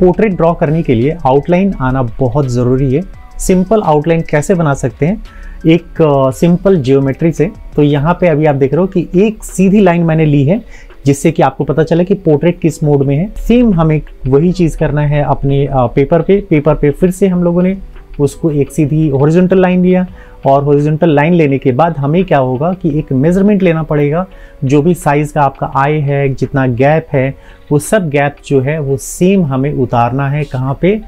Portrait draw करने के लिए आउटलाइन आना बहुत ज़रूरी है। सिंपल आउटलाइन कैसे बना सकते हैं एक सिंपल जियोमेट्री से, तो यहाँ पे अभी आप देख रहे हो कि एक सीधी लाइन मैंने ली है जिससे कि आपको पता चले कि पोर्ट्रेट किस मोड में है। सेम हमें वही चीज़ करना है अपने पेपर पे फिर से हम लोगों ने उसको एक सीधी हॉरिजॉन्टल लाइन लिया और हॉरिजॉन्टल लाइन लेने के बाद हमें क्या होगा कि एक मेजरमेंट लेना पड़ेगा। जो भी साइज़ का आपका आई है, जितना गैप है, वो सब गैप जो है वो सेम हमें उतारना है कहाँ पे,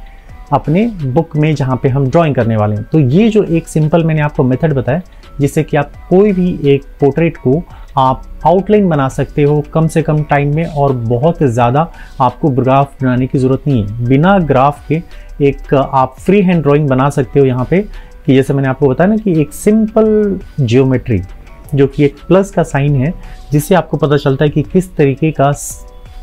अपने बुक में जहाँ पे हम ड्राइंग करने वाले हैं। तो ये जो एक सिंपल मैंने आपको मेथड बताया जिससे कि आप कोई भी एक पोर्ट्रेट को आप आउटलाइन बना सकते हो कम से कम टाइम में, और बहुत ज़्यादा आपको ग्राफ बनाने की ज़रूरत नहीं है। बिना ग्राफ के एक आप फ्री हैंड ड्राइंग बना सकते हो यहाँ पे, कि जैसे मैंने आपको बताया ना कि एक सिंपल जियोमेट्री जो कि एक प्लस का साइन है, जिससे आपको पता चलता है कि किस तरीके का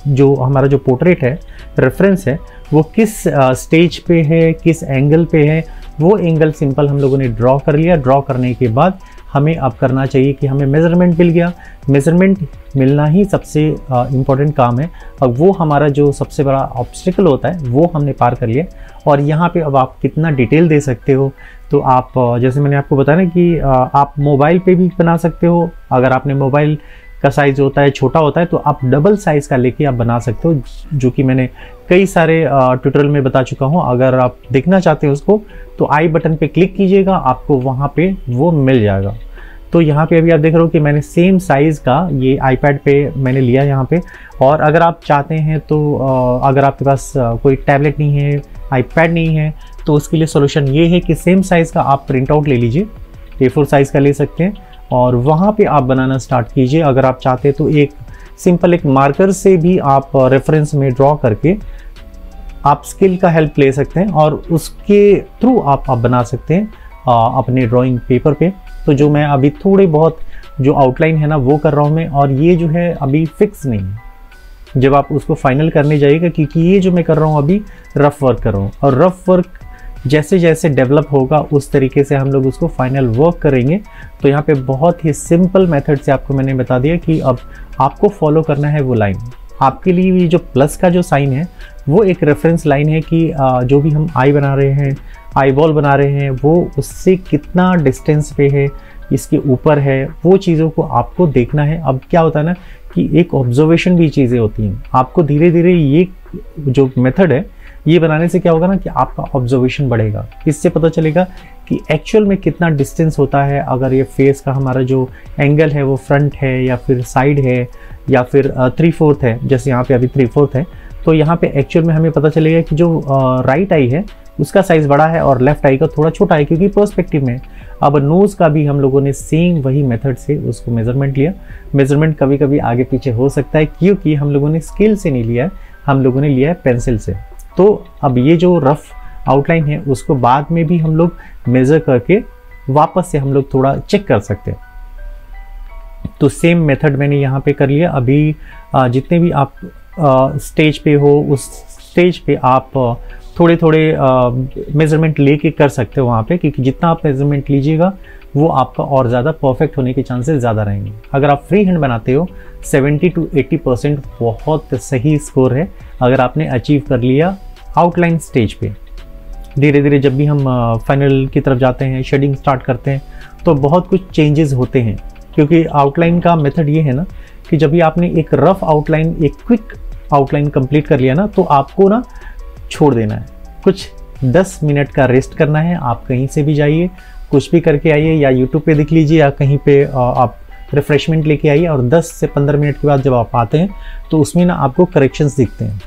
जो हमारा जो पोर्ट्रेट है, रेफरेंस है, वो किस स्टेज पे है, किस एंगल पे है। वो एंगल सिंपल हम लोगों ने ड्रॉ कर लिया। ड्रॉ करने के बाद हमें अब करना चाहिए कि हमें मेज़रमेंट मिल गया। मेज़रमेंट मिलना ही सबसे इम्पॉर्टेंट काम है, और वो हमारा जो सबसे बड़ा ऑब्स्टिकल होता है वो हमने पार कर लिया। और यहाँ पे अब आप कितना डिटेल दे सकते हो, तो आप जैसे मैंने आपको बताया ना कि आप मोबाइल पे भी बना सकते हो। अगर आपने मोबाइल का साइज होता है छोटा होता है तो आप डबल साइज़ का लेके आप बना सकते हो, जो कि मैंने कई सारे ट्यूटोरियल में बता चुका हूं। अगर आप देखना चाहते हो उसको तो आई बटन पे क्लिक कीजिएगा, आपको वहां पे वो मिल जाएगा। तो यहाँ पे अभी आप देख रहे हो कि मैंने सेम साइज़ का ये आईपैड पे मैंने लिया यहाँ पे। और अगर आप चाहते हैं तो अगर आपके पास कोई टैबलेट नहीं है, आईपैड नहीं है, तो उसके लिए सोल्यूशन ये है कि सेम साइज़ का आप प्रिंट आउट ले लीजिए, A4 साइज़ का ले सकते हैं, और वहाँ पे आप बनाना स्टार्ट कीजिए। अगर आप चाहते हैं तो एक सिंपल एक मार्कर से भी आप रेफरेंस में ड्रॉ करके आप स्केल का हेल्प ले सकते हैं, और उसके थ्रू आप बना सकते हैं अपने ड्राइंग पेपर पे। तो जो मैं अभी थोड़े बहुत जो आउटलाइन है ना वो कर रहा हूँ मैं, और ये जो है अभी फिक्स नहीं है। जब आप उसको फाइनल करने जाइएगा, क्योंकि ये जो मैं कर रहा हूँ अभी रफ़ वर्क कर रहा हूँ, और रफ़ वर्क जैसे जैसे डेवलप होगा उस तरीके से हम लोग उसको फाइनल वर्क करेंगे। तो यहाँ पे बहुत ही सिंपल मेथड से आपको मैंने बता दिया कि अब आपको फॉलो करना है वो लाइन। आपके लिए ये जो प्लस का जो साइन है वो एक रेफरेंस लाइन है कि जो भी हम आई बना रहे हैं, आई बॉल बना रहे हैं, वो उससे कितना डिस्टेंस पे है, इसके ऊपर है, वो चीज़ों को आपको देखना है। अब क्या होता है ना कि एक ऑब्जर्वेशन भी चीज़ें होती हैं, आपको धीरे धीरे ये जो मेथड है ये बनाने से क्या होगा ना कि आपका ऑब्जर्वेशन बढ़ेगा। इससे पता चलेगा कि एक्चुअल में कितना डिस्टेंस होता है। अगर ये फेस का हमारा जो एंगल है वो फ्रंट है या फिर साइड है या फिर 3/4 है, जैसे यहाँ पे अभी 3/4 है, तो यहाँ पे एक्चुअल में हमें पता चलेगा कि जो राइट आई है उसका साइज़ बड़ा है और लेफ्ट आई का थोड़ा छोटा है, क्योंकि पर्सपेक्टिव में। अब नोज़ का भी हम लोगों ने सेम वही मेथड से उसको मेज़रमेंट लिया। मेज़रमेंट कभी कभी आगे पीछे हो सकता है, क्योंकि हम लोगों ने स्केल से नहीं लिया है, हम लोगों ने लिया है पेंसिल से। तो अब ये जो रफ़ आउटलाइन है उसको बाद में भी हम लोग मेज़र करके वापस से हम लोग थोड़ा चेक कर सकते हैं। तो सेम मेथड मैंने यहाँ पे कर लिया। अभी जितने भी आप स्टेज पे हो उस स्टेज पे आप थोड़े थोड़े मेज़रमेंट लेके कर सकते हो वहाँ पे, क्योंकि जितना आप मेज़रमेंट लीजिएगा वो आपका और ज़्यादा परफेक्ट होने के चांसेस ज़्यादा रहेंगे। अगर आप फ्री हैंड बनाते हो 70 to 80% बहुत सही स्कोर है अगर आपने अचीव कर लिया आउटलाइन स्टेज पे। धीरे धीरे जब भी हम फाइनल की तरफ जाते हैं, शेडिंग स्टार्ट करते हैं, तो बहुत कुछ चेंजेस होते हैं, क्योंकि आउटलाइन का मेथड ये है ना कि जब भी आपने एक रफ़ आउटलाइन, एक क्विक आउटलाइन कंप्लीट कर लिया ना, तो आपको ना छोड़ देना है। कुछ 10 मिनट का रेस्ट करना है। आप कहीं से भी जाइए, कुछ भी करके आइए, या YouTube पे देख लीजिए या कहीं पे आप रिफ़्रेशमेंट लेके आइए, और 10 से 15 मिनट के बाद जब आप आते हैं तो उसमें ना आपको करेक्शंस दिखते हैं।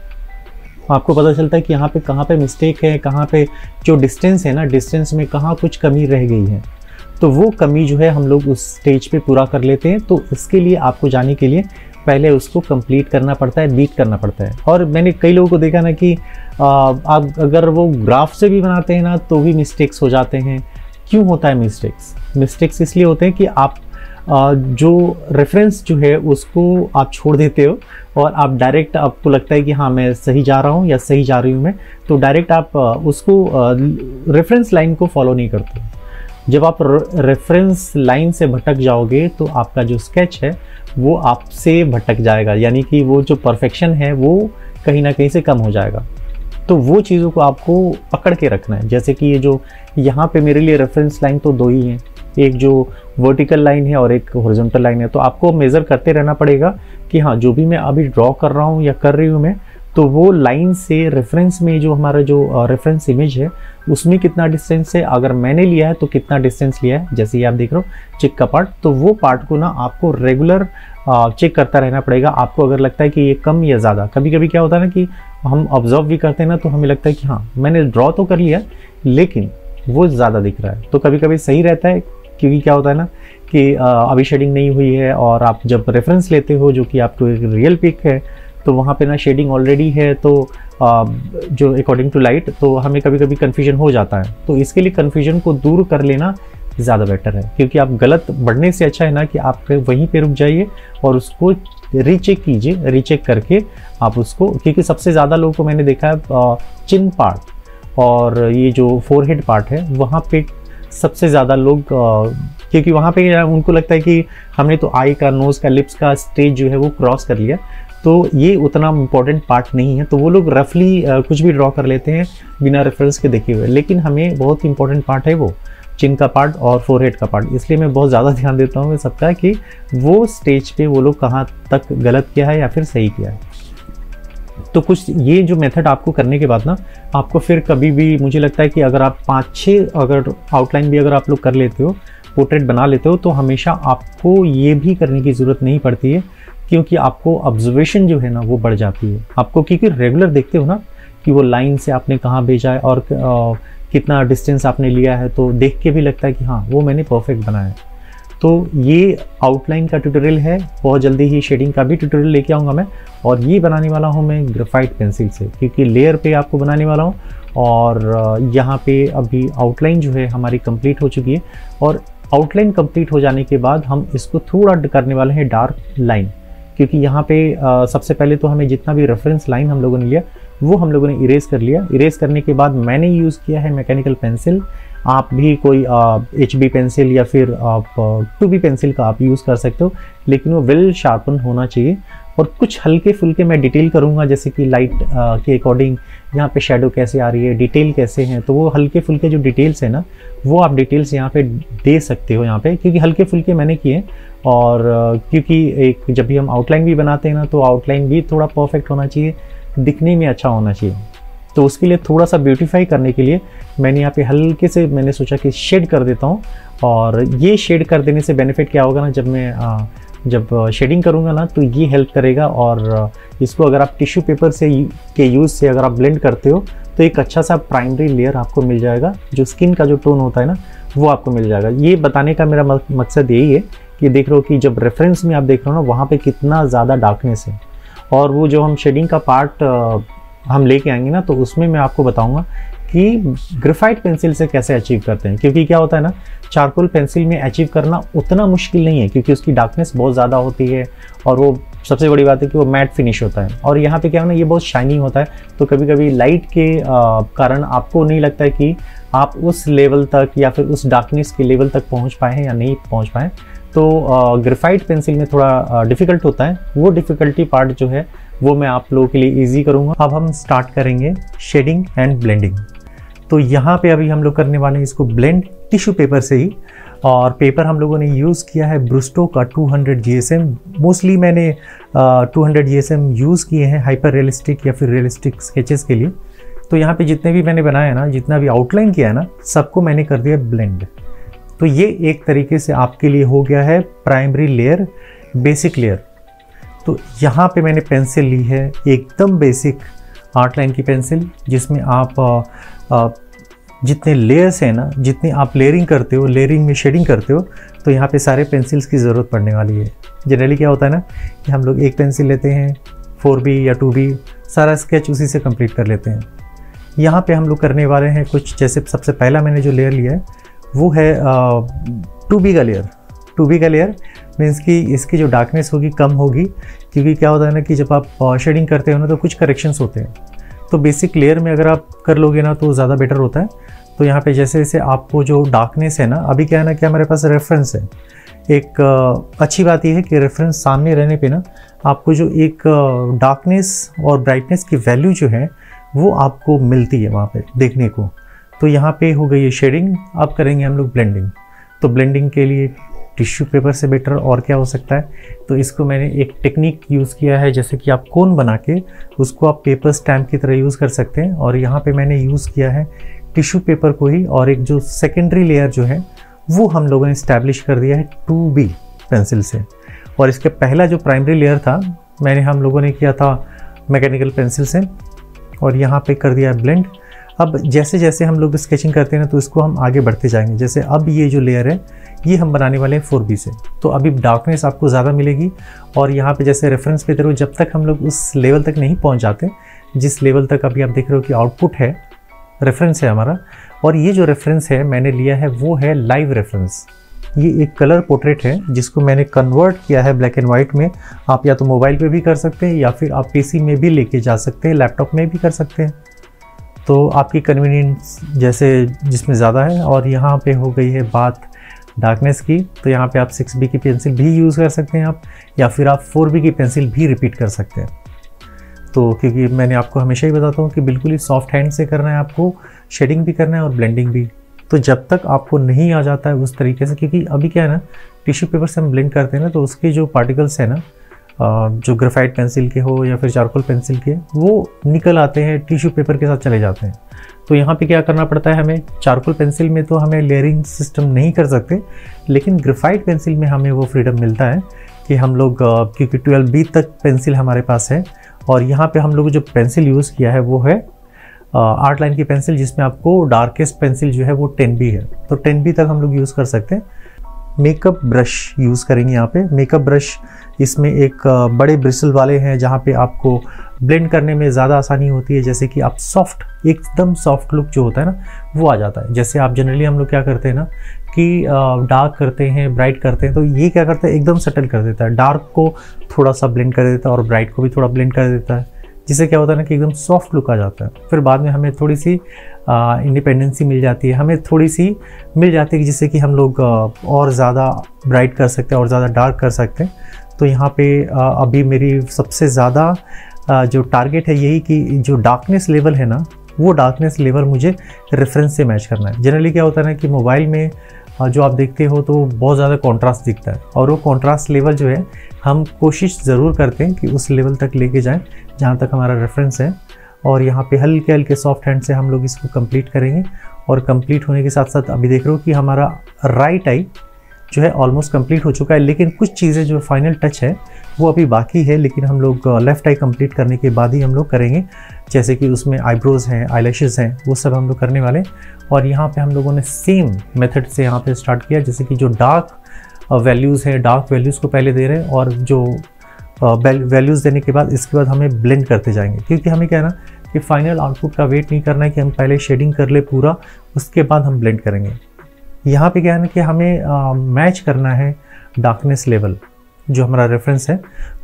आपको पता चलता है कि यहाँ पे कहाँ पे मिस्टेक है, कहाँ पे जो डिस्टेंस है ना, डिस्टेंस में कहाँ कुछ कमी रह गई है, तो वो कमी जो है हम लोग उस स्टेज पे पूरा कर लेते हैं। तो इसके लिए आपको जाने के लिए पहले उसको कंप्लीट करना पड़ता है, बीट करना पड़ता है। और मैंने कई लोगों को देखा ना कि आप अगर वो ग्राफ से भी बनाते हैं ना तो भी मिस्टेक्स हो जाते हैं। क्यों होता है मिस्टेक्स? मिस्टेक्स इसलिए होते हैं कि आप जो रेफरेंस जो है उसको आप छोड़ देते हो, और आप डायरेक्ट, आपको लगता है कि हाँ मैं सही जा रहा हूँ या सही जा रही हूँ मैं, तो डायरेक्ट आप उसको रेफरेंस लाइन को फॉलो नहीं करते। जब आप रेफरेंस लाइन से भटक जाओगे तो आपका जो स्केच है वो आपसे भटक जाएगा, यानी कि वो जो परफेक्शन है वो कहीं ना कहीं से कम हो जाएगा। तो वो चीज़ों को आपको पकड़ के रखना है। जैसे कि ये जो यहाँ पे मेरे लिए रेफरेंस लाइन तो दो ही हैं, एक जो वर्टिकल लाइन है और एक हॉरिजॉन्टल लाइन है। तो आपको मेज़र करते रहना पड़ेगा कि हाँ जो भी मैं अभी ड्रॉ कर रहा हूँ या कर रही हूँ मैं, तो वो लाइन से रेफरेंस में जो हमारा जो रेफरेंस इमेज है उसमें कितना डिस्टेंस है, अगर मैंने लिया है तो कितना डिस्टेंस लिया है। जैसे ये आप देख रहे हो चिक का पार्ट, तो वो पार्ट को ना आपको रेगुलर चेक करता रहना पड़ेगा। आपको अगर लगता है कि ये कम या ज़्यादा, कभी कभी क्या होता है ना कि हम ऑब्जर्व भी करते हैं ना, तो हमें लगता है कि हाँ मैंने ड्रॉ तो कर लिया लेकिन वो ज़्यादा दिख रहा है, तो कभी कभी सही रहता है। क्योंकि क्या होता है ना कि अभी शेडिंग नहीं हुई है और आप जब रेफरेंस लेते हो जो कि आपको एक रियल पिक है तो वहाँ पे ना शेडिंग ऑलरेडी है, तो जो अकॉर्डिंग टू लाइट, तो हमें कभी कभी कन्फ्यूजन हो जाता है। तो इसके लिए कन्फ्यूजन को दूर कर लेना ज़्यादा बेटर है, क्योंकि आप गलत बढ़ने से अच्छा है ना कि आप वहीं पे रुक जाइए और उसको रीचेक कीजिए। रीचेक करके आप उसको, क्योंकि सबसे ज़्यादा लोगों को मैंने देखा है चिन पार्ट और ये जो फोरहेड पार्ट है वहाँ पे सबसे ज़्यादा लोग, क्योंकि वहाँ पे उनको लगता है कि हमने तो आई का, नोज़ का, लिप्स का स्टेज जो है वो क्रॉस कर लिया, तो ये उतना इम्पॉर्टेंट पार्ट नहीं है। तो वो लोग रफली कुछ भी ड्रॉ कर लेते हैं बिना रेफरेंस के देखे हुए, लेकिन हमें बहुत इंपॉर्टेंट पार्ट है वो चिन का पार्ट और फोरहेड का पार्ट, इसलिए मैं बहुत ज़्यादा ध्यान देता हूँ सबका कि वो स्टेज पे वो लोग कहाँ तक गलत किया है या फिर सही किया है। तो कुछ ये जो मेथड आपको करने के बाद ना आपको फिर कभी भी, मुझे लगता है कि अगर आप 5-6 अगर आउटलाइन भी अगर आप लोग कर लेते हो, पोर्ट्रेट बना लेते हो, तो हमेशा आपको ये भी करने की ज़रूरत नहीं पड़ती है, क्योंकि आपको ऑब्जर्वेशन जो है ना वो बढ़ जाती है आपको, क्योंकि रेगुलर देखते हो ना कि वो लाइन से आपने कहाँ भेजा है और कितना डिस्टेंस आपने लिया है, तो देख के भी लगता है कि हाँ वो मैंने परफेक्ट बनाया है। तो ये आउटलाइन का ट्यूटोरियल है, बहुत जल्दी ही शेडिंग का भी ट्यूटोरियल लेके आऊँगा मैं, और ये बनाने वाला हूँ मैं ग्रेफाइट पेंसिल से, क्योंकि लेयर पे आपको बनाने वाला हूँ। और यहाँ पे अभी आउटलाइन जो है हमारी कंप्लीट हो चुकी है, और आउटलाइन कंप्लीट हो जाने के बाद हम इसको थोड़ा करने वाले हैं डार्क लाइन, क्योंकि यहाँ पे सबसे पहले तो हमें जितना भी रेफरेंस लाइन हम लोगों ने लिया वो हम लोगों ने इरेज़ कर लिया। इरेज़ करने के बाद मैंने यूज़ किया है मैकेनिकल पेंसिल, आप भी कोई HB पेंसिल या फिर आप 2B पेंसिल का आप यूज़ कर सकते हो, लेकिन वो वेल शार्पन होना चाहिए। और कुछ हल्के फुल्के मैं डिटेल करूँगा, जैसे कि लाइट के अकॉर्डिंग यहाँ पे शेडो कैसे आ रही है, डिटेल कैसे हैं, तो वो हल्के फुल्के जो डिटेल्स हैं ना वो आप डिटेल्स यहाँ पे दे सकते हो यहाँ पे, क्योंकि हल्के फुल्के मैंने किए। और क्योंकि एक जब भी हम आउटलाइन भी बनाते हैं ना तो आउटलाइन भी थोड़ा परफेक्ट होना चाहिए, दिखने में अच्छा होना चाहिए, तो उसके लिए थोड़ा सा ब्यूटीफाई करने के लिए मैंने यहाँ पे हल्के से मैंने सोचा कि शेड कर देता हूँ। और ये शेड कर देने से बेनिफिट क्या होगा ना, जब शेडिंग करूँगा ना तो ये हेल्प करेगा। और इसको अगर आप टिश्यू पेपर से के यूज़ से अगर आप ब्लेंड करते हो तो एक अच्छा सा प्राइमरी लेयर आपको मिल जाएगा, जो स्किन का जो टोन होता है ना वो आपको मिल जाएगा। ये बताने का मेरा मकसद यही है कि देख रहे हो कि जब रेफरेंस में आप देख रहे हो ना वहाँ पर कितना ज़्यादा डार्कनेस है, और वो जो हम शेडिंग का पार्ट हम लेके आएंगे ना तो उसमें मैं आपको बताऊँगा कि ग्रेफाइट पेंसिल से कैसे अचीव करते हैं। क्योंकि क्या होता है ना चारकोल पेंसिल में अचीव करना उतना मुश्किल नहीं है, क्योंकि उसकी डार्कनेस बहुत ज़्यादा होती है और वो सबसे बड़ी बात है कि वो मैट फिनिश होता है। और यहाँ पे क्या है ना ये बहुत शाइनी होता है, तो कभी कभी लाइट के कारण आपको नहीं लगता है कि आप उस लेवल तक या फिर उस डार्कनेस के लेवल तक पहुँच पाए हैं या नहीं पहुँच पाएँ। तो ग्रेफाइट पेंसिल में थोड़ा डिफ़िकल्ट होता है, वो डिफ़िकल्टी पार्ट जो है वो मैं आप लोगों के लिए ईजी करूँगा। अब हम स्टार्ट करेंगे शेडिंग एंड ब्लेंडिंग। तो यहाँ पे अभी हम लोग करने वाले हैं इसको ब्लेंड टिश्यू पेपर से ही, और पेपर हम लोगों ने यूज़ किया है ब्रूस्टो का 200 GSM। मोस्टली मैंने 200 GSM यूज़ किए हैं हाइपर रियलिस्टिक या फिर रियलिस्टिक स्केचेस के लिए। तो यहाँ पे जितने भी मैंने बनाए ना, जितना भी आउटलाइन किया है ना, सबको मैंने कर दिया ब्लेंड। तो ये एक तरीके से आपके लिए हो गया है प्राइमरी लेयर, बेसिक लेयर। तो यहाँ पे मैंने पेंसिल ली है एकदम बेसिक आउटलाइन की पेंसिल, जिसमें आप जितने लेयर्स हैं ना, जितने आप लेयरिंग करते हो, लेयरिंग में शेडिंग करते हो, तो यहाँ पे सारे पेंसिल्स की ज़रूरत पड़ने वाली है। जनरली क्या होता है ना कि हम लोग एक पेंसिल लेते हैं 4B या 2B, सारा स्केच उसी से कंप्लीट कर लेते हैं। यहाँ पे हम लोग करने वाले हैं कुछ, जैसे सबसे पहला मैंने जो लेयर लिया है वो है 2B का लेयर। 2B का लेयर मीन्स कि इसकी जो डार्कनेस होगी कम होगी, क्योंकि क्या होता है ना कि जब आप शेडिंग करते हो ना तो कुछ करेक्शंस होते हैं, तो बेसिक लेयर में अगर आप कर लोगे ना तो ज़्यादा बेटर होता है। तो यहाँ पे जैसे जैसे आपको जो डार्कनेस है ना, अभी क्या है ना कि हमारे पास रेफरेंस है। एक अच्छी बात यह है कि रेफरेंस सामने रहने पे ना आपको जो एक डार्कनेस और ब्राइटनेस की वैल्यू जो है वो आपको मिलती है वहाँ पे देखने को। तो यहाँ पे हो गई है शेडिंग, अब करेंगे हम लोग ब्लेंडिंग। तो ब्लेंडिंग के लिए टिश्यू पेपर से बेटर और क्या हो सकता है। तो इसको मैंने एक टेक्निक यूज़ किया है, जैसे कि आप कोन बना के उसको आप पेपर स्टैम्प की तरह यूज़ कर सकते हैं, और यहाँ पे मैंने यूज़ किया है टिश्यू पेपर को ही, और एक जो सेकेंडरी लेयर जो है वो हम लोगों ने इस्टेब्लिश कर दिया है 2B पेंसिल से। और इसका पहला जो प्राइमरी लेयर था मैंने हम लोगों ने किया था मैकेनिकल पेंसिल से, और यहाँ पे कर दिया है ब्लेंड। अब जैसे जैसे हम लोग स्केचिंग करते हैं ना, तो इसको हम आगे बढ़ते जाएंगे। जैसे अब ये जो लेयर है ये हम बनाने वाले हैं 4B से, तो अभी डार्कनेस आपको ज़्यादा मिलेगी। और यहाँ पे जैसे रेफरेंस पे दे रहे हो, जब तक हम लोग उस लेवल तक नहीं पहुँच जाते जिस लेवल तक अभी आप देख रहे हो कि आउटपुट है, रेफरेंस है हमारा। और ये जो रेफरेंस है मैंने लिया है वो है लाइव रेफरेंस। ये एक कलर पोर्ट्रेट है जिसको मैंने कन्वर्ट किया है ब्लैक एंड वाइट में। आप या तो मोबाइल पे भी कर सकते हैं, या फिर आप पीसी में भी लेके जा सकते हैं, लैपटॉप में भी कर सकते हैं, तो आपकी कन्वीनियंस जैसे जिसमें ज़्यादा है। और यहाँ पे हो गई है बात डार्कनेस की, तो यहाँ पे आप 6B की पेंसिल भी यूज़ कर सकते हैं आप, या फिर आप 4B की पेंसिल भी रिपीट कर सकते हैं। तो क्योंकि मैंने आपको हमेशा ही बताता हूँ कि बिल्कुल ही सॉफ्ट हैंड से करना है आपको, शेडिंग भी करना है और ब्लेंडिंग भी। तो जब तक आपको नहीं आ जाता है उस तरीके से, क्योंकि अभी क्या है ना, टिश्यू पेपर से हम ब्लेंड करते हैं ना, तो उसके जो पार्टिकल्स हैं ना, जो ग्रेफाइट पेंसिल के हो या फिर चारकोल पेंसिल के, वो निकल आते हैं टिश्यू पेपर के साथ चले जाते हैं। तो यहाँ पे क्या करना पड़ता है हमें, चारकोल पेंसिल में तो हमें लेयरिंग सिस्टम नहीं कर सकते, लेकिन ग्रेफाइट पेंसिल में हमें वो फ्रीडम मिलता है कि हम लोग, क्योंकि 12B तक पेंसिल हमारे पास है। और यहाँ पर हम लोग जो पेंसिल यूज़ किया है वो है आर्ट लाइन की पेंसिल, जिसमें आपको डार्केस्ट पेंसिल जो है वो 10B है, तो 10B तक हम लोग यूज़ कर सकते हैं। मेकअप ब्रश यूज़ करेंगे यहाँ पे। मेकअप ब्रश इसमें एक बड़े ब्रिसल वाले हैं, जहाँ पे आपको ब्लेंड करने में ज़्यादा आसानी होती है, जैसे कि आप सॉफ्ट, एकदम सॉफ्ट लुक जो होता है ना वो आ जाता है। जैसे आप जनरली हम लोग क्या करते हैं ना कि डार्क करते हैं, ब्राइट करते हैं, तो ये क्या करता है एकदम सटल कर देता है, डार्क को थोड़ा सा ब्लेंड कर देता है और ब्राइट को भी थोड़ा ब्लेंड कर देता है, जिससे क्या होता है ना कि एकदम सॉफ्ट लुक आ जाता है। फिर बाद में हमें थोड़ी सी इंडिपेंडेंसी मिल जाती है, हमें थोड़ी सी मिल जाती है, जिससे कि हम लोग और ज़्यादा ब्राइट कर सकते हैं और ज़्यादा डार्क कर सकते हैं। तो यहाँ पे अभी मेरी सबसे ज़्यादा जो टारगेट है यही कि जो डार्कनेस लेवल है ना, वो डार्कनेस लेवल मुझे रेफरेंस से मैच करना है। जनरली क्या होता है ना कि मोबाइल में जो आप देखते हो तो बहुत ज़्यादा कॉन्ट्रास्ट दिखता है, और वो कॉन्ट्रास्ट लेवल जो है हम कोशिश ज़रूर करते हैं कि उस लेवल तक लेके जाएं जहाँ तक हमारा रेफरेंस है। और यहाँ पे हल्के हल्के सॉफ्ट हैंड से हम लोग इसको कंप्लीट करेंगे, और कंप्लीट होने के साथ साथ अभी देख रहे हो कि हमारा राइट आई जो है ऑलमोस्ट कंप्लीट हो चुका है, लेकिन कुछ चीज़ें जो फाइनल टच है वो अभी बाकी है, लेकिन हम लोग लेफ़्ट आई कंप्लीट करने के बाद ही हम लोग करेंगे, जैसे कि उसमें आईब्रोज़ हैं, आईलैशेज़ हैं, वो सब हम लोग करने वाले। और यहाँ पे हम लोगों ने सेम मेथड से यहाँ पे स्टार्ट किया, जैसे कि जो डार्क वैल्यूज़ है, डार्क वैल्यूज़ को पहले दे रहे हैं, और जो वैल्यूज़ देने के बाद इसके बाद हमें ब्लेंड करते जाएंगे, क्योंकि हमें क्या है ना कि फाइनल आउटपुट का वेट नहीं करना है कि हम पहले शेडिंग कर ले पूरा, उसके बाद हम ब्लेंड करेंगे। यहाँ पे क्या है ना कि हमें मैच करना है डार्कनेस लेवल जो हमारा रेफरेंस है।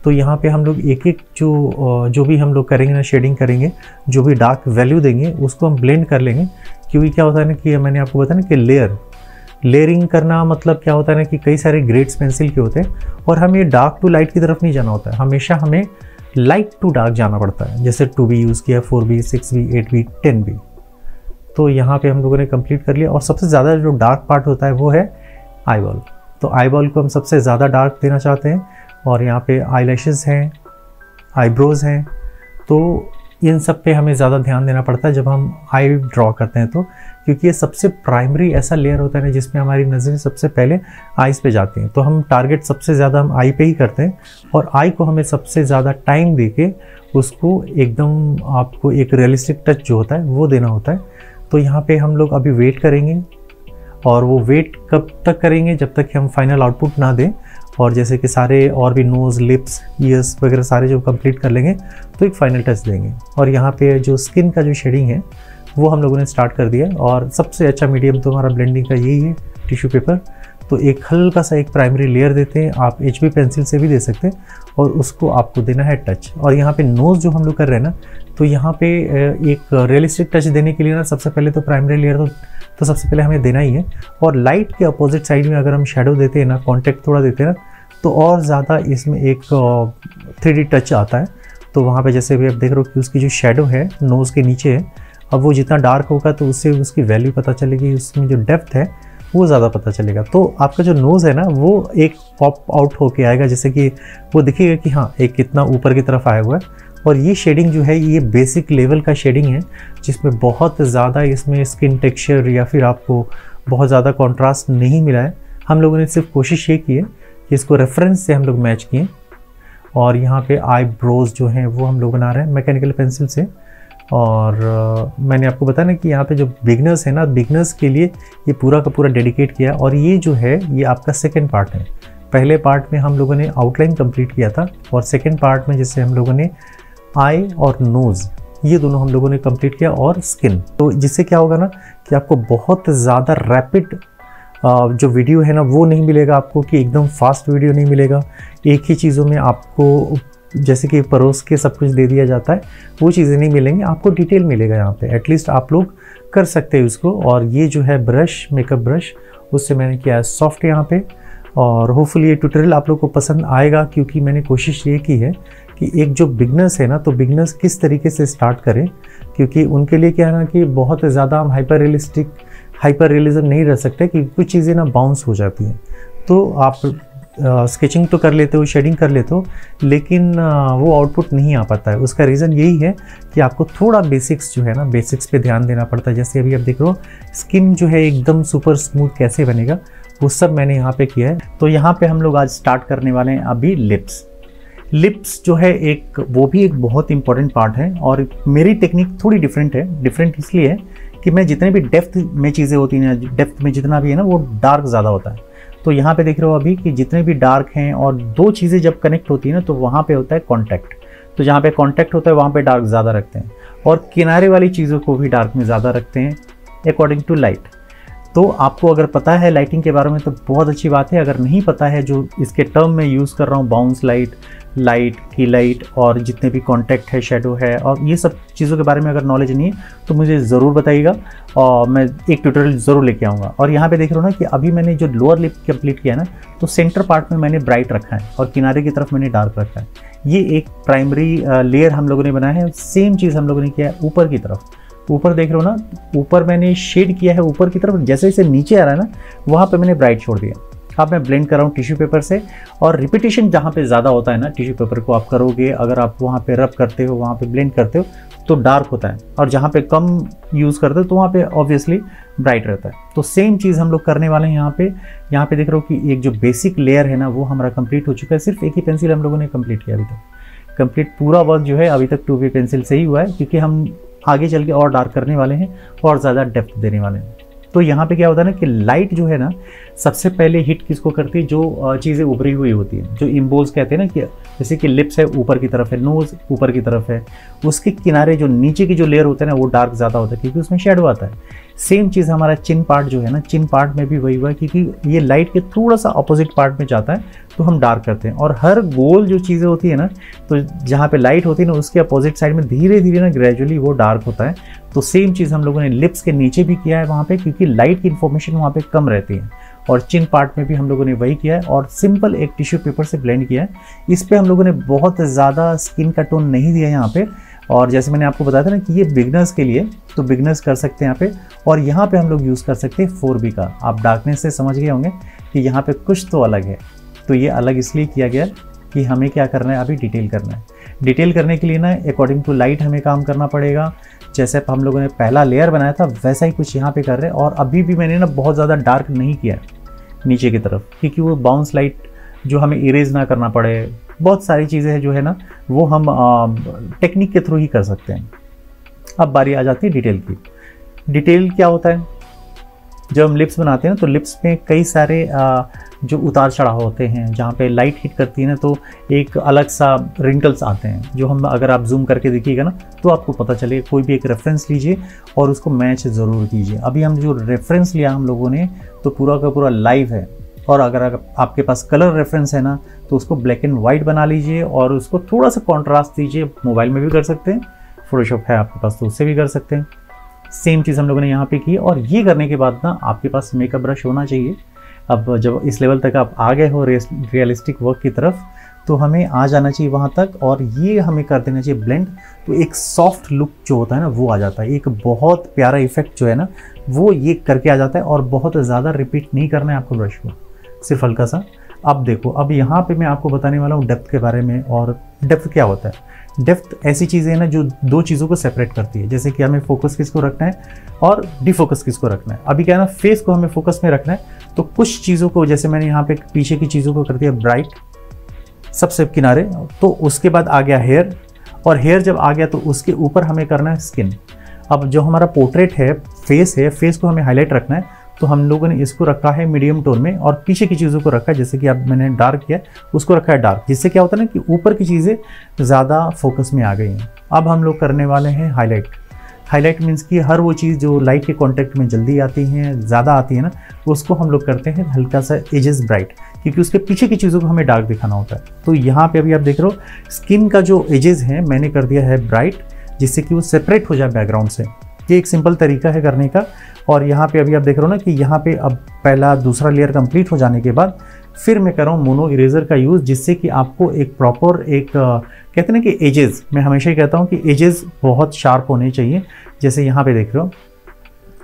तो यहाँ पे हम लोग एक एक जो भी हम लोग करेंगे ना, शेडिंग करेंगे, जो भी डार्क वैल्यू देंगे उसको हम ब्लेंड कर लेंगे। क्योंकि क्या होता है ना कि मैंने आपको बताया ना कि लेयरिंग करना मतलब क्या होता है ना कि कई सारे ग्रेड्स पेंसिल के होते हैं, और हमें डार्क टू लाइट की तरफ नहीं जाना होता है, हमेशा हमें लाइट टू डार्क जाना पड़ता है। जैसे 2B यूज़ किया, 4B, 6B, 8B, 10B। तो यहाँ पे हम लोगों ने कंप्लीट कर लिया। और सबसे ज़्यादा जो डार्क पार्ट होता है वो है आईबॉल, तो आईबॉल को हम सबसे ज़्यादा डार्क देना चाहते हैं। और यहाँ पे आईलैशेज़ हैं, आईब्रोज़ हैं, तो इन सब पे हमें ज़्यादा ध्यान देना पड़ता है जब हम आई ड्रॉ करते हैं, तो क्योंकि ये सबसे प्राइमरी ऐसा लेयर होता है ना जिसमें हमारी नज़रें सबसे पहले आईज़ पे जाती हैं, तो हम टारगेट सबसे ज़्यादा हम आई पे ही करते हैं। और आई को हमें सबसे ज़्यादा टाइम दे के उसको एकदम आपको एक रियलिस्टिक टच जो होता है वो देना होता है। तो यहाँ पे हम लोग अभी वेट करेंगे, और वो वेट कब तक करेंगे, जब तक कि हम फाइनल आउटपुट ना दें। और जैसे कि सारे और भी नोज़, लिप्स, ईयर्स वगैरह सारे जो कंप्लीट कर लेंगे तो एक फ़ाइनल टच देंगे। और यहाँ पे जो स्किन का जो शेडिंग है वो हम लोगों ने स्टार्ट कर दिया है, और सबसे अच्छा मीडियम तो हमारा ब्लेंडिंग का यही है, टिश्यू पेपर। तो एक हल्का सा एक प्राइमरी लेयर देते हैं, आप HB पेंसिल से भी दे सकते हैं, और उसको आपको देना है टच। और यहाँ पे नोज़ जो हम लोग कर रहे हैं ना, तो यहाँ पे एक रियलिस्टिक टच देने के लिए ना सबसे पहले तो प्राइमरी लेयर तो सबसे पहले हमें देना ही है। और लाइट के अपोजिट साइड में अगर हम शेडो देते हैं ना, कॉन्टेक्ट थोड़ा देते हैं ना, तो और ज़्यादा इसमें एक 3D टच आता है, तो वहाँ पे जैसे भी आप देख रहे हो कि उसकी जो शेडो है नोज़ के नीचे है, अब वो जितना डार्क होगा तो उससे उसकी वैल्यू पता चलेगी, उसमें जो डेप्थ है वो ज़्यादा पता चलेगा। तो आपका जो नोज़ है ना वो एक पॉप आउट होके आएगा, जैसे कि वो दिखेगा कि हाँ एक कितना ऊपर की तरफ आया हुआ है। और ये शेडिंग जो है ये बेसिक लेवल का शेडिंग है, जिसमें बहुत ज़्यादा इसमें स्किन टेक्सचर या फिर आपको बहुत ज़्यादा कॉन्ट्रास्ट नहीं मिला है। हम लोगों ने सिर्फ कोशिश ये की है कि इसको रेफरेंस से हम लोग मैच किए। और यहाँ पे आईब्रोज़ जो हैं वो हम लोग बना रहे हैं मैकेनिकल पेंसिल से। और मैंने आपको बताया कि यहाँ पे जो बिगनर्स हैं ना, बिगनर्स के लिए ये पूरा का पूरा डेडिकेट किया। और ये जो है ये आपका सेकेंड पार्ट है। पहले पार्ट में हम लोगों ने आउटलाइन कंप्लीट किया था और सेकेंड पार्ट में जैसे हम लोगों ने आई और नोज़ ये दोनों हम लोगों ने कंप्लीट किया और स्किन। तो जिससे क्या होगा ना कि आपको बहुत ज़्यादा रैपिड जो वीडियो है ना वो नहीं मिलेगा आपको, कि एकदम फास्ट वीडियो नहीं मिलेगा। एक ही चीज़ों में आपको जैसे कि परोस के सब कुछ दे दिया जाता है वो चीज़ें नहीं मिलेंगी, आपको डिटेल मिलेगा। यहाँ पे एटलीस्ट आप लोग कर सकते हैं उसको। और ये जो है ब्रश, मेकअप ब्रश, उससे मैंने किया है सॉफ्ट यहाँ पे। और होपफुली ये ट्यूटोरियल आप लोग को पसंद आएगा, क्योंकि मैंने कोशिश ये की है कि एक जो बिगनर्स है ना तो बिगनर्स किस तरीके से स्टार्ट करें, क्योंकि उनके लिए क्या है ना कि बहुत ज़्यादा हम हाइपर रियलिज्म नहीं रह सकते, कि कुछ चीज़ें ना बाउंस हो जाती हैं। तो आप स्केचिंग तो कर लेते हो, शेडिंग कर लेते हो, लेकिन वो आउटपुट नहीं आ पाता है। उसका रीज़न यही है कि आपको थोड़ा बेसिक्स जो है ना, बेसिक्स पे ध्यान देना पड़ता है। जैसे अभी आप देख रहे हो स्किन जो है एकदम सुपर स्मूथ कैसे बनेगा वो सब मैंने यहाँ पे किया है। तो यहाँ पे हम लोग आज स्टार्ट करने वाले हैं अभी लिप्स। लिप्स जो है एक वो भी एक बहुत इंपॉर्टेंट पार्ट है। और मेरी टेक्निक थोड़ी डिफरेंट है। डिफरेंट इसलिए है कि मैं जितने भी डेप्थ में चीज़ें होती हैं ना, डेप्थ में जितना भी है ना वो डार्क ज़्यादा होता है। तो यहाँ पे देख रहे हो अभी कि जितने भी डार्क हैं और दो चीज़ें जब कनेक्ट होती है ना तो वहाँ पे होता है कॉन्टैक्ट। तो जहाँ पे कॉन्टैक्ट होता है वहाँ पे डार्क ज़्यादा रखते हैं, और किनारे वाली चीज़ों को भी डार्क में ज़्यादा रखते हैं अकॉर्डिंग टू लाइट। तो आपको अगर पता है लाइटिंग के बारे में तो बहुत अच्छी बात है, अगर नहीं पता है, जो इसके टर्म में यूज़ कर रहा हूँ बाउंस लाइट, लाइट की लाइट और जितने भी कॉन्टैक्ट है, शेडो है, और ये सब चीज़ों के बारे में अगर नॉलेज नहीं है तो मुझे ज़रूर बताइएगा और मैं एक ट्यूटोरियल ज़रूर लेके आऊँगा। और यहाँ पे देख रहे हो ना कि अभी मैंने जो लोअर लिप कंप्लीट किया है ना तो सेंटर पार्ट में मैंने ब्राइट रखा है और किनारे की तरफ मैंने डार्क रखा है। ये एक प्राइमरी लेयर हम लोगों ने बनाया है। सेम चीज़ हम लोगों ने किया है ऊपर की तरफ। ऊपर देख रहे हो ना, ऊपर मैंने शेड किया है ऊपर की तरफ, जैसे जैसे नीचे आ रहा है ना वहाँ पे मैंने ब्राइट छोड़ दिया। अब मैं ब्लेंड कर रहा हूँ टिश्यू पेपर से। और रिपीटेशन जहाँ पे ज़्यादा होता है ना, टिश्यू पेपर को आप करोगे, अगर आप वहाँ पे रब करते हो, वहाँ पे ब्लेंड करते हो तो डार्क होता है, और जहाँ पे कम यूज़ करते हो तो वहाँ पे ऑब्वियसली ब्राइट रहता है। तो सेम चीज़ हम लोग करने वाले हैं यहाँ पे। यहाँ पे देख रहे हो कि एक जो बेसिक लेयर है ना वो हमारा कंप्लीट हो चुका है। सिर्फ एक ही पेंसिल हम लोगों ने कंप्लीट किया अभी तक। कंप्लीट पूरा वर्क जो है अभी तक 2B पेंसिल से ही हुआ है, क्योंकि हम आगे चल के और डार्क करने वाले हैं और ज़्यादा डेप्थ देने वाले हैं। तो यहाँ पे क्या होता है ना कि लाइट जो है ना सबसे पहले हिट किसको करती है, जो चीज़ें उभरी हुई होती हैं, जो इम्बोज कहते हैं ना, कि जैसे कि लिप्स है ऊपर की तरफ है, नोज़ ऊपर की तरफ है, उसके किनारे जो नीचे की जो लेयर होता है ना वो डार्क ज़्यादा होता है क्योंकि उसमें शेडो आता है। सेम चीज़ हमारा चिन पार्ट जो है ना, चिन पार्ट में भी वही हुआ, क्योंकि ये लाइट के थोड़ा सा अपोजिट पार्ट में जाता है तो हम डार्क करते हैं। और हर गोल जो चीज़ें होती है ना तो जहाँ पे लाइट होती है ना उसके अपोजिट साइड में धीरे धीरे ना ग्रेजुअली वो डार्क होता है। तो सेम चीज़ हम लोगों ने लिप्स के नीचे भी किया है वहाँ पे, क्योंकि लाइट की इन्फॉर्मेशन वहाँ पे कम रहती है। और चिन पार्ट में भी हम लोगों ने वही किया है, और सिंपल एक टिश्यू पेपर से ब्लेंड किया है। इस पर हम लोगों ने बहुत ज़्यादा स्किन का टोन नहीं दिया यहाँ पे। और जैसे मैंने आपको बताया था ना कि ये बिगनर्स के लिए, तो बिगनर्स कर सकते हैं यहाँ पे। और यहाँ पे हम लोग यूज़ कर सकते हैं 4B का। आप डार्कनेस से समझ गए होंगे कि यहाँ पे कुछ तो अलग है। तो ये अलग इसलिए किया गया कि हमें क्या करना है, अभी डिटेल करना है। डिटेल करने के लिए ना अकॉर्डिंग टू लाइट हमें काम करना पड़ेगा। जैसे हम लोगों ने पहला लेयर बनाया था वैसा ही कुछ यहाँ पर कर रहे हैं। और अभी भी मैंने ना बहुत ज़्यादा डार्क नहीं किया नीचे की तरफ, क्योंकि वो बाउंस लाइट जो हमें इरेज ना करना पड़े। बहुत सारी चीज़ें हैं जो है ना वो हम टेक्निक के थ्रू ही कर सकते हैं। अब बारी आ जाती है डिटेल की। डिटेल क्या होता है, जब हम लिप्स बनाते हैं तो लिप्स में कई सारे जो उतार चढ़ाव होते हैं, जहाँ पे लाइट हिट करती है ना तो एक अलग सा रिंकल्स आते हैं, जो हम अगर आप जूम करके देखिएगा ना तो आपको पता चले। कोई भी एक रेफरेंस लीजिए और उसको मैच ज़रूर कीजिए। अभी हम जो रेफरेंस लिया हम लोगों ने तो पूरा का पूरा लाइव है। और अगर आपके पास कलर रेफरेंस है ना तो उसको ब्लैक एंड वाइट बना लीजिए और उसको थोड़ा सा कॉन्ट्रास्ट दीजिए। मोबाइल में भी कर सकते हैं, फोटोशॉप है आपके पास तो उससे भी कर सकते हैं। सेम चीज़ हम लोगों ने यहाँ पे की। और ये करने के बाद ना आपके पास मेकअप ब्रश होना चाहिए। अब जब इस लेवल तक आप आ गए हो रियलिस्टिक वर्क की तरफ, तो हमें आ जाना चाहिए वहाँ तक और ये हमें कर देना चाहिए ब्लेंड। तो एक सॉफ्ट लुक जो होता है ना वो आ जाता है, एक बहुत प्यारा इफेक्ट जो है ना वो ये करके आ जाता है। और बहुत ज़्यादा रिपीट नहीं करना है आपको ब्रश को, सिर्फ हल्का सा। अब देखो, अब यहाँ पे मैं आपको बताने वाला हूँ डेप्थ के बारे में। और डेप्थ क्या होता है? डेप्थ ऐसी चीज़ें है ना जो दो चीज़ों को सेपरेट करती है, जैसे कि हमें फोकस किसको रखना है और डिफोकस किसको रखना है। अभी क्या है ना, फेस को हमें फोकस में रखना है, तो कुछ चीज़ों को जैसे मैंने यहाँ पे पीछे की चीज़ों को कर दिया ब्राइट सबसे किनारे। तो उसके बाद आ गया हेयर, और हेयर जब आ गया तो उसके ऊपर हमें करना है स्किन। अब जो हमारा पोर्ट्रेट है, फेस को हमें हाईलाइट रखना है, तो हम लोगों ने इसको रखा है मीडियम टोन में और पीछे की चीज़ों को रखा है, जैसे कि अब मैंने डार्क किया उसको रखा है डार्क, जिससे क्या होता है ना कि ऊपर की चीज़ें ज़्यादा फोकस में आ गई हैं। अब हम लोग करने वाले हैं हाईलाइट। हाईलाइट मीन्स कि हर वो चीज़ जो लाइट के कॉन्टेक्ट में जल्दी आती हैं, ज़्यादा आती है ना, उसको हम लोग करते हैं हल्का सा एजेस ब्राइट, क्योंकि उसके पीछे की चीज़ों को हमें डार्क दिखाना होता है। तो यहाँ पे अभी आप देख रहे हो स्किन का जो एजेस है मैंने कर दिया है ब्राइट, जिससे कि वो सेपरेट हो जाए बैकग्राउंड से। ये एक सिंपल तरीका है करने का। और यहाँ पे अभी आप देख रहे हो ना कि यहाँ पे अब पहला दूसरा लेयर कंप्लीट हो जाने के बाद फिर मैं कर रहा हूँ मोनो इरेजर का यूज़, जिससे कि आपको एक प्रॉपर एक कहते हैं ना कि एजेस, मैं हमेशा ही कहता हूँ कि एजेस बहुत शार्प होने चाहिए। जैसे यहाँ पे देख रहे हो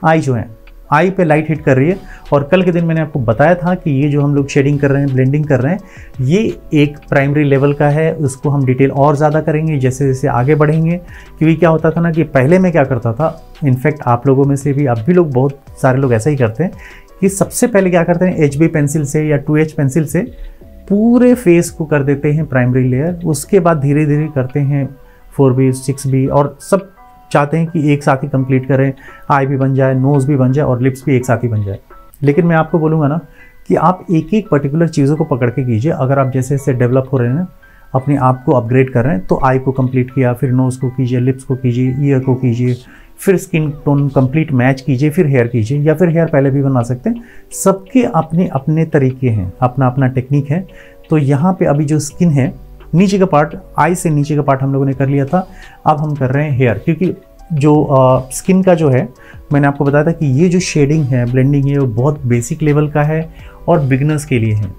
आई जो है, आई पे लाइट हिट कर रही है। और कल के दिन मैंने आपको बताया था कि ये जो हम लोग शेडिंग कर रहे हैं, ब्लेंडिंग कर रहे हैं, ये एक प्राइमरी लेवल का है, उसको हम डिटेल और ज़्यादा करेंगे जैसे जैसे आगे बढ़ेंगे। क्योंकि क्या होता था ना कि पहले मैं क्या करता था, इनफैक्ट आप लोगों में से भी अब भी लोग बहुत सारे लोग ऐसा ही करते हैं कि सबसे पहले क्या करते हैं, एच बी पेंसिल से या 2H पेंसिल से पूरे फेस को कर देते हैं प्राइमरी लेयर, उसके बाद धीरे धीरे करते हैं 4B 6B, और सब चाहते हैं कि एक साथ ही कंप्लीट करें, आई भी बन जाए, नोज़ भी बन जाए और लिप्स भी एक साथ ही बन जाए। लेकिन मैं आपको बोलूँगा ना कि आप एक एक पर्टिकुलर चीज़ों को पकड़ के कीजिए। अगर आप जैसे जैसे डेवलप हो रहे हैं, अपने आप को अपग्रेड कर रहे हैं, तो आई को कंप्लीट किया, फिर नोज़ को कीजिए, लिप्स को कीजिए, ईयर को कीजिए, फिर स्किन टोन कंप्लीट मैच कीजिए, फिर हेयर कीजिए, या फिर हेयर पहले भी बना सकते हैं। सबके अपने अपने तरीके हैं, अपना अपना टेक्निक है। तो यहाँ पे अभी जो स्किन है, नीचे का पार्ट, आई से नीचे का पार्ट हम लोगों ने कर लिया था। अब हम कर रहे हैं हेयर, क्योंकि जो स्किन का जो है मैंने आपको बताया था कि ये जो शेडिंग है, ब्लेंडिंग है, वो बहुत बेसिक लेवल का है और बिगनर्स के लिए है।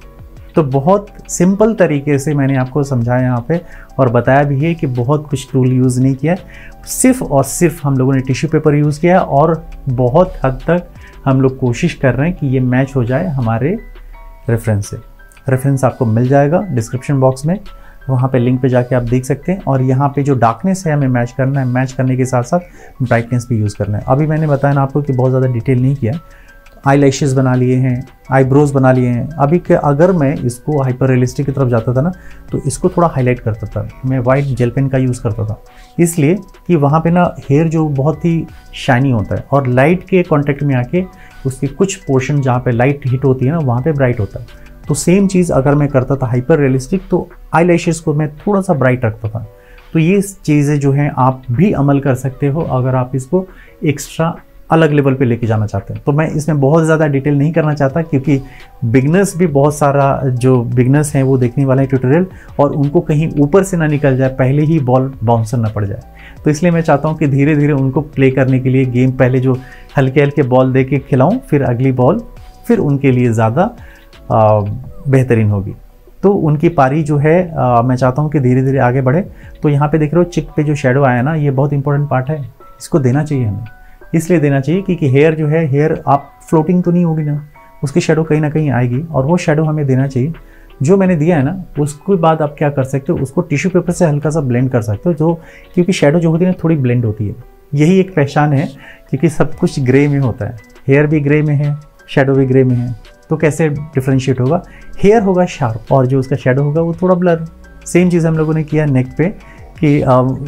तो बहुत सिंपल तरीके से मैंने आपको समझाया यहाँ पे, और बताया भी है कि बहुत कुछ टूल यूज़ नहीं किया, सिर्फ और सिर्फ हम लोगों ने टिश्यू पेपर यूज़ किया है। और बहुत हद तक हम लोग कोशिश कर रहे हैं कि ये मैच हो जाए हमारे रेफरेंस से। रेफरेंस आपको मिल जाएगा डिस्क्रिप्शन बॉक्स में, वहाँ पे लिंक पे जाके आप देख सकते हैं। और यहाँ पे जो डार्कनेस है हमें मैच करना है, मैच करने के साथ साथ ब्राइटनेस भी यूज़ करना है। अभी मैंने बताया ना आपको कि बहुत ज़्यादा डिटेल नहीं किया, आई लैशेज़ बना लिए हैं, आईब्रोज़ बना लिए हैं। अभी के अगर मैं इसको हाइपर रियलिस्टिक की तरफ जाता था ना, तो इसको थोड़ा हाईलाइट करता था, मैं वाइट जेल पेन का यूज़ करता था, इसलिए कि वहाँ पे ना हेयर जो बहुत ही शाइनी होता है और लाइट के कॉन्टेक्ट में आके उसके कुछ पोर्शन जहाँ पे लाइट हिट होती है ना वहाँ पे ब्राइट होता है। तो सेम चीज़ अगर मैं करता था हाइपर रियलिस्टिक, तो आई लैशेज़ को मैं थोड़ा सा ब्राइट रखता था। तो ये चीज़ें जो हैं आप भी अमल कर सकते हो अगर आप इसको एक्स्ट्रा अलग लेवल पे लेके जाना चाहते हैं। तो मैं इसमें बहुत ज़्यादा डिटेल नहीं करना चाहता, क्योंकि बिगनर्स भी बहुत सारा जो बिगनर्स हैं वो देखने वाले हैं ट्यूटोरियल, और उनको कहीं ऊपर से ना निकल जाए, पहले ही बॉल बाउंसर ना पड़ जाए। तो इसलिए मैं चाहता हूँ कि धीरे धीरे उनको प्ले करने के लिए गेम पहले जो हल्के हल्के बॉल दे के खिलाऊँ, फिर अगली बॉल फिर उनके लिए ज़्यादा बेहतरीन होगी। तो उनकी पारी जो है मैं चाहता हूँ कि धीरे धीरे आगे बढ़े। तो यहाँ पे देख रहे हो चिक पे जो शेडो आया ना, ये बहुत इंपॉर्टेंट पार्ट है, इसको देना चाहिए हमें, इसलिए देना चाहिए क्योंकि हेयर जो है, हेयर आप फ्लोटिंग तो नहीं होगी ना, उसकी शेडो कहीं ना कहीं आएगी और वो शेडो हमें देना चाहिए। जो मैंने दिया है ना उसके बाद आप क्या कर सकते हो, उसको टिश्यू पेपर से हल्का सा ब्लेंड कर सकते हो, जो क्योंकि शेडो जो होती है ना थोड़ी ब्लेंड होती है, यही एक पहचान है, क्योंकि सब कुछ ग्रे में होता है, हेयर भी ग्रे में है, शेडो भी ग्रे में है। तो कैसे डिफ्रेंशिएट होगा, हेयर होगा शार्प और जो उसका शेडो होगा वो थोड़ा ब्लर। सेम चीज़ हम लोगों ने किया नेक पे, कि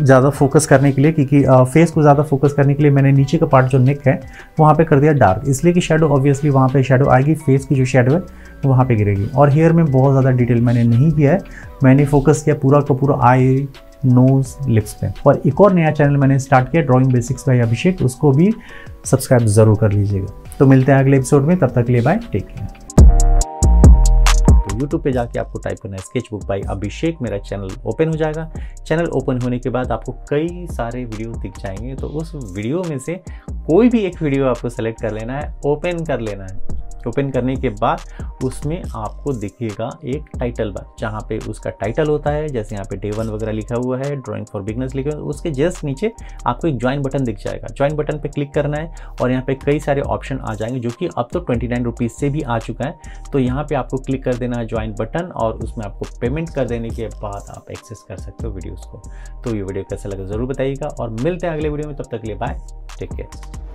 ज़्यादा फोकस करने के लिए, क्योंकि फेस को ज़्यादा फोकस करने के लिए मैंने नीचे का पार्ट जो नेक है वहाँ पे कर दिया डार्क, इसलिए कि शेडो ऑब्वियसली वहाँ पे शेडो आएगी, फेस की जो शेडो है वहाँ पे गिरेगी। और हेयर में बहुत ज़्यादा डिटेल मैंने नहीं किया है, मैंने फोकस किया पूरा का पूरा आई, नोज़, लिप्स पे। और एक और नया चैनल मैंने स्टार्ट किया ड्राइंग बेसिक्स बाय अभिषेक, उसको भी सब्सक्राइब ज़रूर कर लीजिएगा। तो मिलते हैं अगले एपिसोड में, तब तक के लिए बाय, टेक केयर। YouTube पे जाके आपको टाइप करना है स्केचबुक बाय अभिषेक, मेरा चैनल ओपन हो जाएगा। चैनल ओपन होने के बाद आपको कई सारे वीडियो दिख जाएंगे, तो उस वीडियो में से कोई भी एक वीडियो आपको सेलेक्ट कर लेना है, ओपन कर लेना है। ओपन करने के बाद उसमें आपको दिखेगा एक टाइटल बार, जहाँ पे उसका टाइटल होता है, जैसे यहाँ पे डे 1 वगैरह लिखा हुआ है, ड्राइंग फॉर बिगनर्स लिखा हुआ है। उसके जस्ट नीचे आपको एक ज्वाइन बटन दिख जाएगा, ज्वाइन बटन पे क्लिक करना है और यहाँ पे कई सारे ऑप्शन आ जाएंगे जो कि अब तो 29 रुपीज़ से भी आ चुका है। तो यहाँ पर आपको क्लिक कर देना है ज्वाइन बटन और उसमें आपको पेमेंट कर देने के बाद आप एक्सेस कर सकते हो वीडियोज़ को। तो ये वीडियो कैसा लगा ज़रूर बताइएगा और मिलते हैं अगले वीडियो में, तब तक के लिए बाय, टेक केयर।